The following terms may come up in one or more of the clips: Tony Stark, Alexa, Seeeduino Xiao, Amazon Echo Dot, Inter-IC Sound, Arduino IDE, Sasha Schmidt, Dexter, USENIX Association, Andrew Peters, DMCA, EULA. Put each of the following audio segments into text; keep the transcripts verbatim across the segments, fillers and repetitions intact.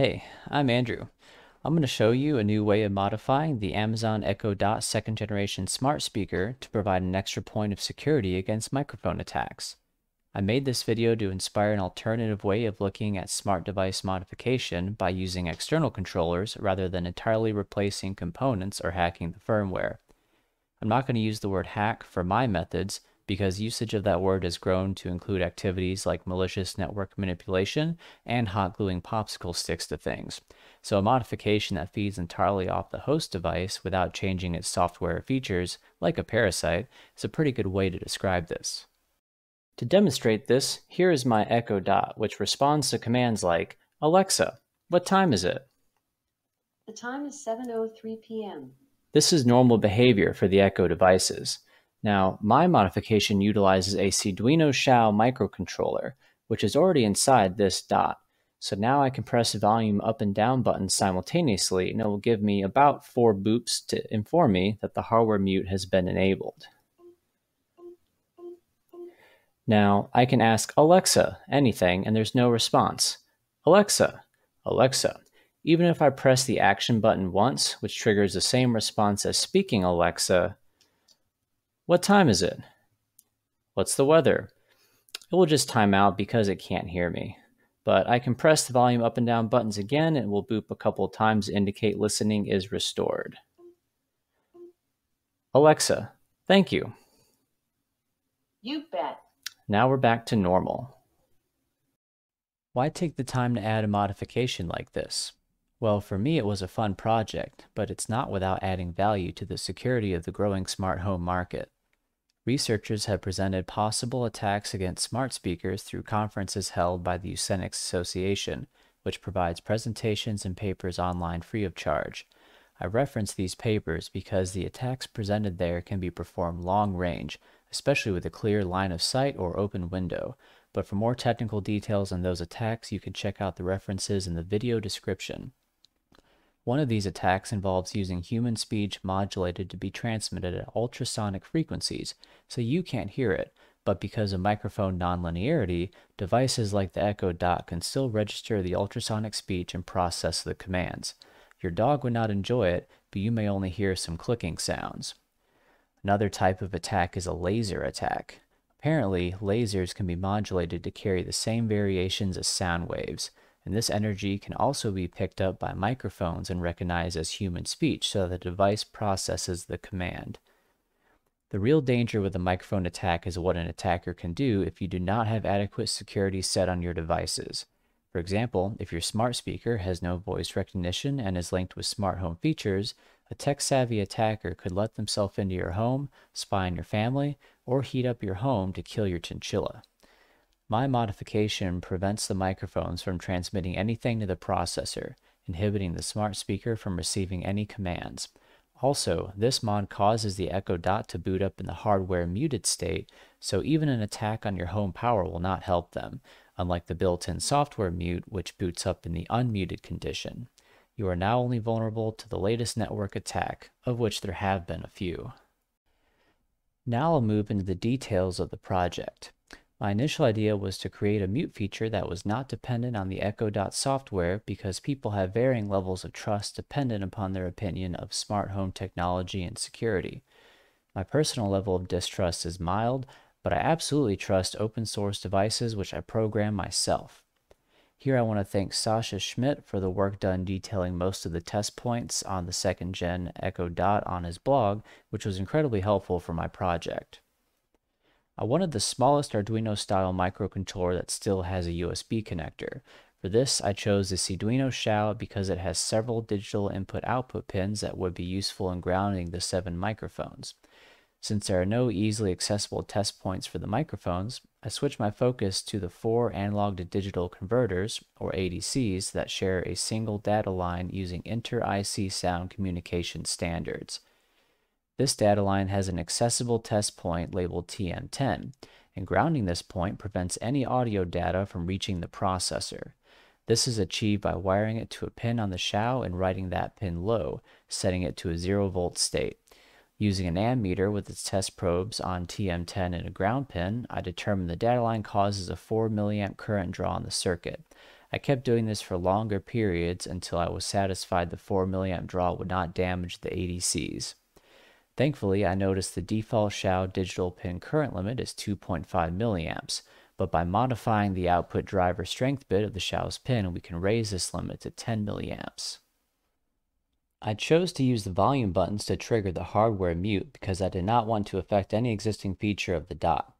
Hey, I'm Andrew. I'm going to show you a new way of modifying the Amazon Echo Dot second generation smart speaker to provide an extra point of security against microphone attacks. I made this video to inspire an alternative way of looking at smart device modification by using external controllers rather than entirely replacing components or hacking the firmware. I'm not going to use the word hack for my methods because usage of that word has grown to include activities like malicious network manipulation and hot gluing popsicle sticks to things. So a modification that feeds entirely off the host device without changing its software or features, like a parasite, is a pretty good way to describe this. To demonstrate this, here is my Echo Dot, which responds to commands like, "Alexa, what time is it?" The time is seven oh three p m This is normal behavior for the Echo devices. Now, my modification utilizes a Seeeduino Xiao microcontroller, which is already inside this dot. So now I can press volume up and down buttons simultaneously, and it will give me about four boops to inform me that the hardware mute has been enabled. Now, I can ask Alexa anything, and there's no response. Alexa, Alexa. Even if I press the action button once, which triggers the same response as speaking Alexa, "What time is it? What's the weather?" It will just time out because it can't hear me. But I can press the volume up and down buttons again, and it will boop a couple of times to indicate listening is restored. Alexa, thank you. You bet. Now we're back to normal. Why take the time to add a modification like this? Well, for me, it was a fun project, but it's not without adding value to the security of the growing smart home market. Researchers have presented possible attacks against smart speakers through conferences held by the USENIX Association, which provides presentations and papers online free of charge. I reference these papers because the attacks presented there can be performed long range, especially with a clear line of sight or open window. But for more technical details on those attacks, you can check out the references in the video description. One of these attacks involves using human speech modulated to be transmitted at ultrasonic frequencies, so you can't hear it, but because of microphone nonlinearity, devices like the Echo Dot can still register the ultrasonic speech and process the commands. Your dog would not enjoy it, but you may only hear some clicking sounds. Another type of attack is a laser attack. Apparently, lasers can be modulated to carry the same variations as sound waves, and this energy can also be picked up by microphones and recognized as human speech, so the device processes the command. The real danger with a microphone attack is what an attacker can do if you do not have adequate security set on your devices. For example, if your smart speaker has no voice recognition and is linked with smart home features, a tech-savvy attacker could let themselves into your home, spy on your family, or heat up your home to kill your chinchilla. My modification prevents the microphones from transmitting anything to the processor, inhibiting the smart speaker from receiving any commands. Also, this mod causes the Echo Dot to boot up in the hardware muted state, so even an attack on your home power will not help them, unlike the built-in software mute, which boots up in the unmuted condition. You are now only vulnerable to the latest network attack, of which there have been a few. Now I'll move into the details of the project. My initial idea was to create a mute feature that was not dependent on the Echo Dot software because people have varying levels of trust dependent upon their opinion of smart home technology and security. My personal level of distrust is mild, but I absolutely trust open source devices which I program myself. Here I want to thank Sasha Schmidt for the work done detailing most of the test points on the second gen Echo Dot on his blog, which was incredibly helpful for my project. I wanted the smallest Arduino-style microcontroller that still has a U S B connector. For this, I chose the Seeeduino Xiao because it has several digital input-output pins that would be useful in grounding the seven microphones. Since there are no easily accessible test points for the microphones, I switched my focus to the four analog-to-digital converters, or A D Cs, that share a single data line using inter-I C sound communication standards. This data line has an accessible test point labeled T M ten, and grounding this point prevents any audio data from reaching the processor. This is achieved by wiring it to a pin on the Xiao and writing that pin low, setting it to a zero-volt state. Using an ammeter with its test probes on T M ten and a ground pin, I determined the data line causes a four milliamp current draw on the circuit. I kept doing this for longer periods until I was satisfied the four milliamp draw would not damage the A D Cs. Thankfully, I noticed the default Xiao digital pin current limit is two point five milliamps, but by modifying the output driver strength bit of the Xiao's pin, we can raise this limit to ten milliamps. I chose to use the volume buttons to trigger the hardware mute because I did not want to affect any existing feature of the dot.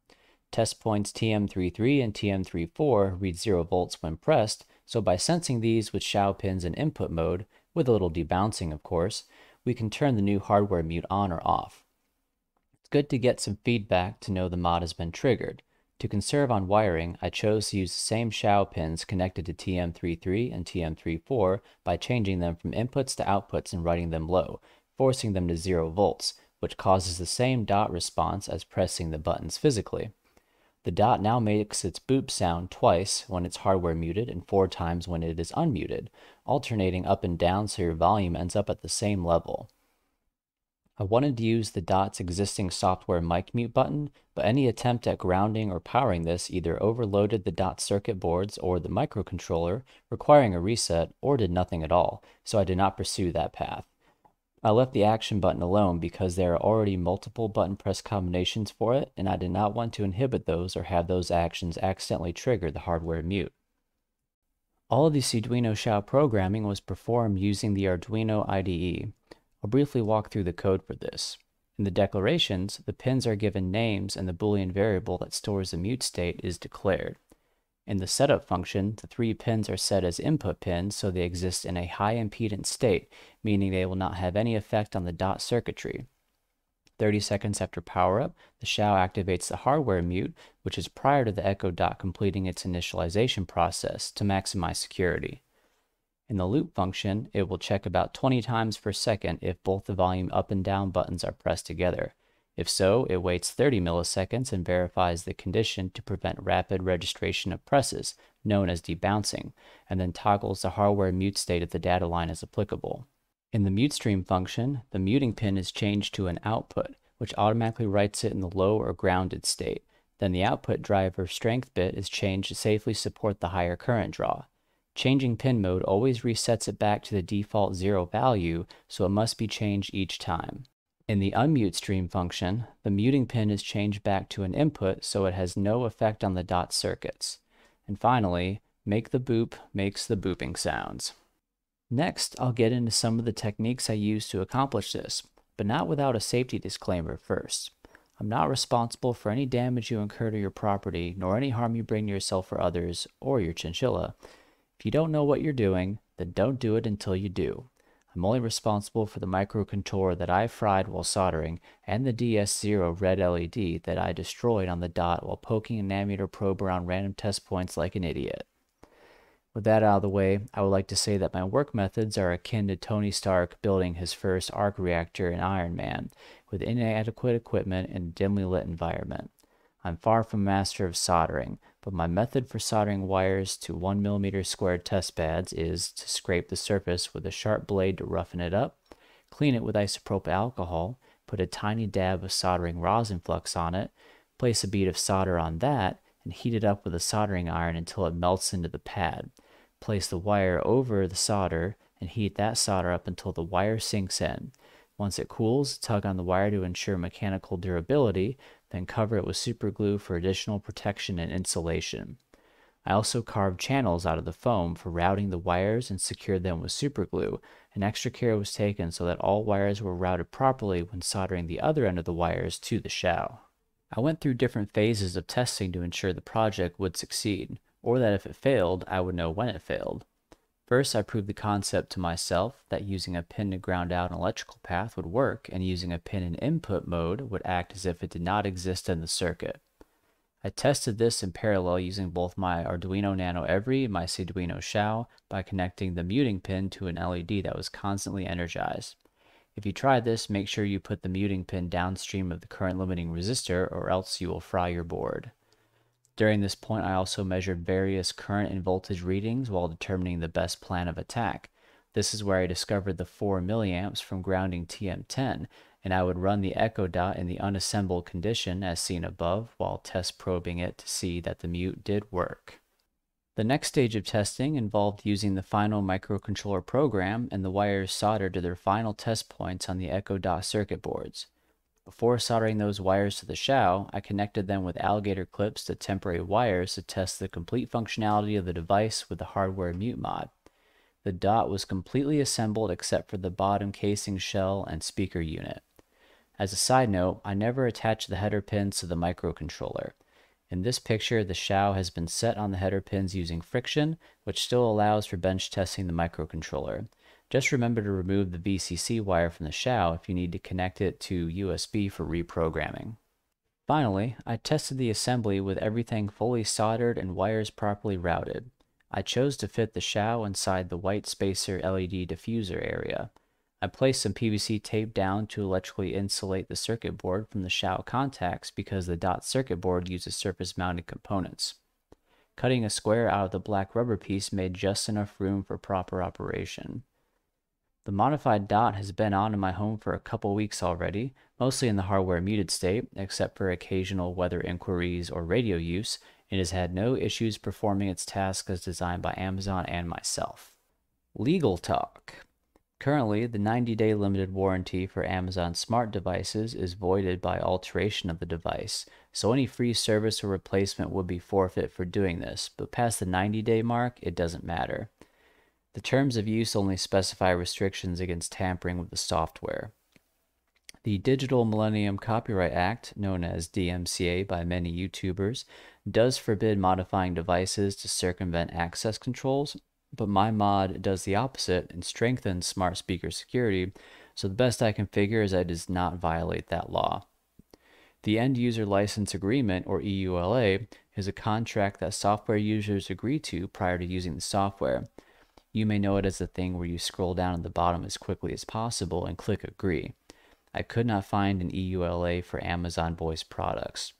Test points T M thirty-three and T M thirty-four read zero volts when pressed, so by sensing these with Xiao pins in input mode, with a little debouncing of course, we can turn the new hardware mute on or off. It's good to get some feedback to know the mod has been triggered. To conserve on wiring, I chose to use the same Xiao pins connected to T M thirty-three and T M thirty-four by changing them from inputs to outputs and writing them low, forcing them to zero volts, which causes the same dot response as pressing the buttons physically. The dot now makes its boop sound twice when it's hardware muted and four times when it is unmuted, alternating up and down so your volume ends up at the same level. I wanted to use the dot's existing software mic mute button, but any attempt at grounding or powering this either overloaded the dot circuit boards or the microcontroller, requiring a reset, or did nothing at all, so I did not pursue that path. I left the action button alone because there are already multiple button press combinations for it, and I did not want to inhibit those or have those actions accidentally trigger the hardware mute. All of the Seeeduino Xiao programming was performed using the Arduino I D E. I'll briefly walk through the code for this. In the declarations, the pins are given names and the Boolean variable that stores the mute state is declared. In the setup function, the three pins are set as input pins so they exist in a high impedance state, meaning they will not have any effect on the dot circuitry. thirty seconds after power-up, the Xiao activates the hardware mute, which is prior to the Echo Dot completing its initialization process to maximize security. In the loop function, it will check about twenty times per second if both the volume up and down buttons are pressed together. If so, it waits thirty milliseconds and verifies the condition to prevent rapid registration of presses, known as debouncing, and then toggles the hardware mute state if the data line is applicable. In the mute stream function, the muting pin is changed to an output, which automatically writes it in the low or grounded state. Then the output driver strength bit is changed to safely support the higher current draw. Changing pin mode always resets it back to the default zero value, so it must be changed each time. In the unmute stream function, the muting pin is changed back to an input so it has no effect on the dot circuits. And finally, make the boop makes the booping sounds. Next, I'll get into some of the techniques I used to accomplish this, but not without a safety disclaimer first. I'm not responsible for any damage you incur to your property, nor any harm you bring to yourself or others, or your chinchilla. If you don't know what you're doing, then don't do it until you do. I'm only responsible for the microcontroller that I fried while soldering and the D S zero red L E D that I destroyed on the dot while poking an ammeter probe around random test points like an idiot. With that out of the way, I would like to say that my work methods are akin to Tony Stark building his first arc reactor in Iron Man, with inadequate equipment and a dimly lit environment. I'm far from a master of soldering, but my method for soldering wires to one millimeter squared test pads is to scrape the surface with a sharp blade to roughen it up, clean it with isopropyl alcohol, put a tiny dab of soldering rosin flux on it, place a bead of solder on that, and heat it up with a soldering iron until it melts into the pad. Place the wire over the solder and heat that solder up until the wire sinks in. Once it cools, tug on the wire to ensure mechanical durability, then cover it with super glue for additional protection and insulation. I also carved channels out of the foam for routing the wires and secured them with super glue, and extra care was taken so that all wires were routed properly when soldering the other end of the wires to the Xiao. I went through different phases of testing to ensure the project would succeed, or that if it failed, I would know when it failed. First, I proved the concept to myself that using a pin to ground out an electrical path would work, and using a pin in input mode would act as if it did not exist in the circuit. I tested this in parallel using both my Arduino Nano Every and my Seeeduino Xiao by connecting the muting pin to an L E D that was constantly energized. If you try this, make sure you put the muting pin downstream of the current limiting resistor or else you will fry your board. During this point, I also measured various current and voltage readings while determining the best plan of attack. This is where I discovered the four milliamps from grounding T M ten, and I would run the Echo Dot in the unassembled condition as seen above while test probing it to see that the mute did work. The next stage of testing involved using the final microcontroller program and the wires soldered to their final test points on the Echo Dot circuit boards. Before soldering those wires to the Xiao, I connected them with alligator clips to temporary wires to test the complete functionality of the device with the hardware mute mod. The Dot was completely assembled except for the bottom casing shell and speaker unit. As a side note, I never attached the header pins to the microcontroller. In this picture, the Xiao has been set on the header pins using friction, which still allows for bench testing the microcontroller. Just remember to remove the V C C wire from the Xiao if you need to connect it to U S B for reprogramming. Finally, I tested the assembly with everything fully soldered and wires properly routed. I chose to fit the Xiao inside the white spacer L E D diffuser area. I placed some P V C tape down to electrically insulate the circuit board from the Xiao contacts because the Dot circuit board uses surface-mounted components. Cutting a square out of the black rubber piece made just enough room for proper operation. The modified Dot has been on in my home for a couple weeks already, mostly in the hardware muted state, except for occasional weather inquiries or radio use, and has had no issues performing its task as designed by Amazon and myself. Legal talk. Currently, the ninety day limited warranty for Amazon smart devices is voided by alteration of the device, so any free service or replacement would be forfeit for doing this, but past the ninety day mark, it doesn't matter. The terms of use only specify restrictions against tampering with the software. The Digital Millennium Copyright Act, known as D M C A by many YouTubers, does forbid modifying devices to circumvent access controls, but my mod does the opposite and strengthens smart speaker security, so the best I can figure is I does not violate that law. The End User License Agreement, or E U L A, is a contract that software users agree to prior to using the software. You may know it as the thing where you scroll down at the bottom as quickly as possible and click agree. I could not find an E U L A for Amazon voice products.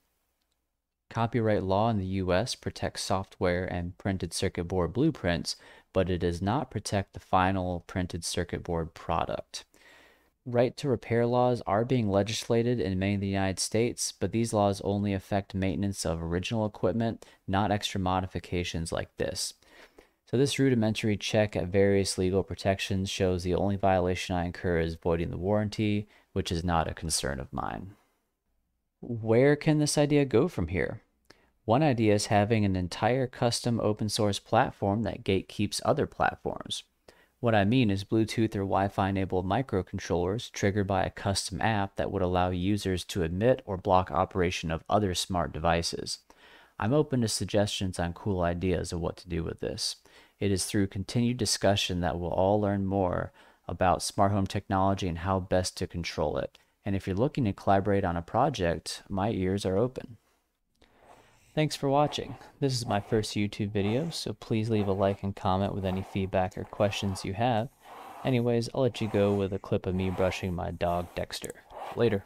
Copyright law in the U S protects software and printed circuit board blueprints, but it does not protect the final printed circuit board product. Right to repair laws are being legislated in many of the United States, but these laws only affect maintenance of original equipment, not extra modifications like this. So this rudimentary check at various legal protections shows the only violation I incur is voiding the warranty, which is not a concern of mine. Where can this idea go from here? One idea is having an entire custom open source platform that gatekeeps other platforms. What I mean is Bluetooth or Wi-Fi enabled microcontrollers triggered by a custom app that would allow users to admit or block operation of other smart devices. I'm open to suggestions on cool ideas of what to do with this. It is through continued discussion that we'll all learn more about smart home technology and how best to control it. And if you're looking to collaborate on a project, my ears are open. Thanks for watching. This is my first YouTube video, so please leave a like and comment with any feedback or questions you have. Anyways, I'll let you go with a clip of me brushing my dog Dexter. Later.